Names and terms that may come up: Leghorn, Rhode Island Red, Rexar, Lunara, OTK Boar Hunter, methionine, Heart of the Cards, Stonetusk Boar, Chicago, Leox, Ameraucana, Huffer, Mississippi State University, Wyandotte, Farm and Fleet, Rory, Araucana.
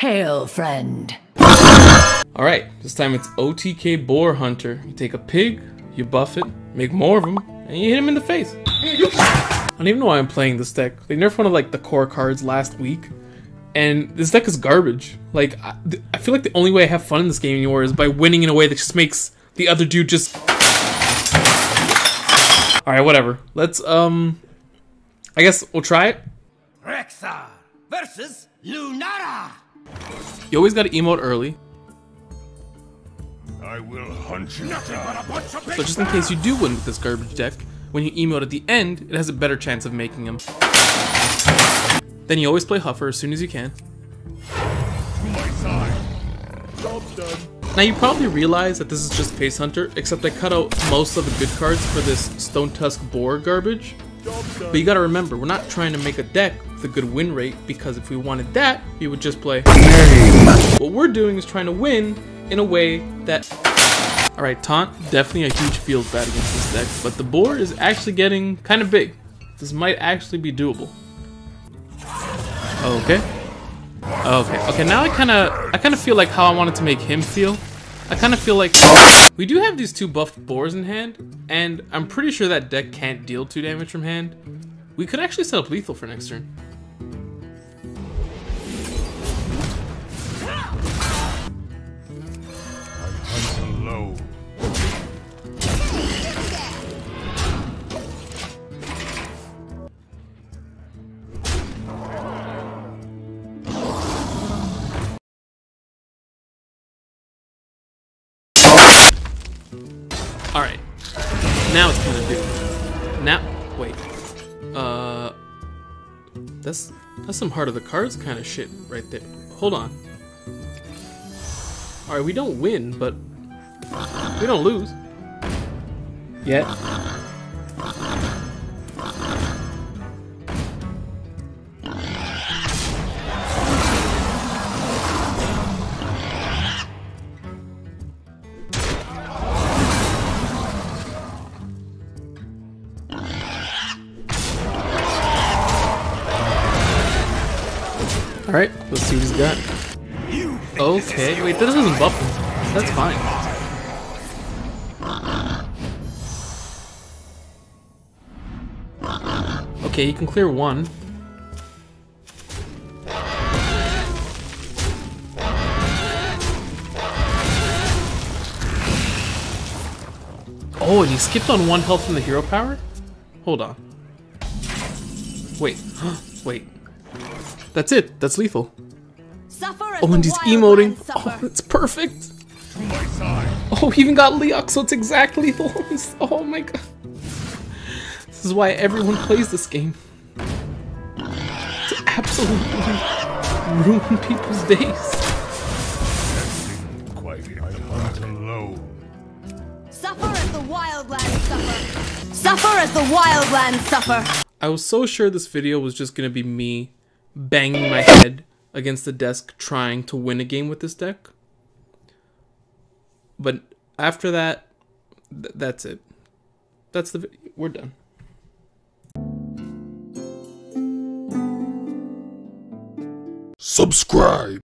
Hail, friend. Alright, this time it's OTK Boar Hunter. You take a pig, you buff it, make more of them, and you hit him in the face. I don't even know why I'm playing this deck. They nerfed one of like the core cards last week, and this deck is garbage. Like, I feel like the only way I have fun in this game anymore is by winning in a way that just makes the other dude just... Alright, whatever. Let's, I guess we'll try it. Rexar versus Lunara! You always gotta emote early. I will hunt you down. So just in case you do win with this garbage deck, when you emote at the end, it has a better chance of making them. Then you always play Huffer as soon as you can. To my side. Job's done. Now you probably realize that this is just Face Hunter, except I cut out most of the good cards for this Stonetusk Boar garbage. But you gotta remember, we're not trying to make a deck with a good win rate, because if we wanted that, we would just play game. What we're doing is trying to win in a way that... Alright, Taunt, definitely a huge field bat against this deck, but the boar is actually getting kind of big. This might actually be doable. Okay. Okay, now I kinda feel like how I wanted to make him feel. I kinda feel like... We do have these two buffed boars in hand, and I'm pretty sure that deck can't deal 2 damage from hand. We could actually set up lethal for next turn. Alright, now it's gonna do. Now, wait. That's some Heart of the Cards kind of shit right there. Hold on. Alright, we don't win, but we don't lose. Yet. Alright, let's see what he's got. Okay, wait, that doesn't even buff him. That's fine. Okay, you can clear one. Oh, and he skipped on 1 health from the hero power? Hold on. Wait, wait. That's it. That's lethal. Oh, and he's emoting. Oh, that's perfect. Oh, he even got Leox, so it's exact lethal. Oh my god. This is why everyone plays this game. To absolutely ruin people's days. Suffer as the wildlands suffer. Suffer as the wildlands suffer. I was so sure this video was just gonna be me banging my head against the desk trying to win a game with this deck. But after that, that's it. That's the video. We're done. Subscribe!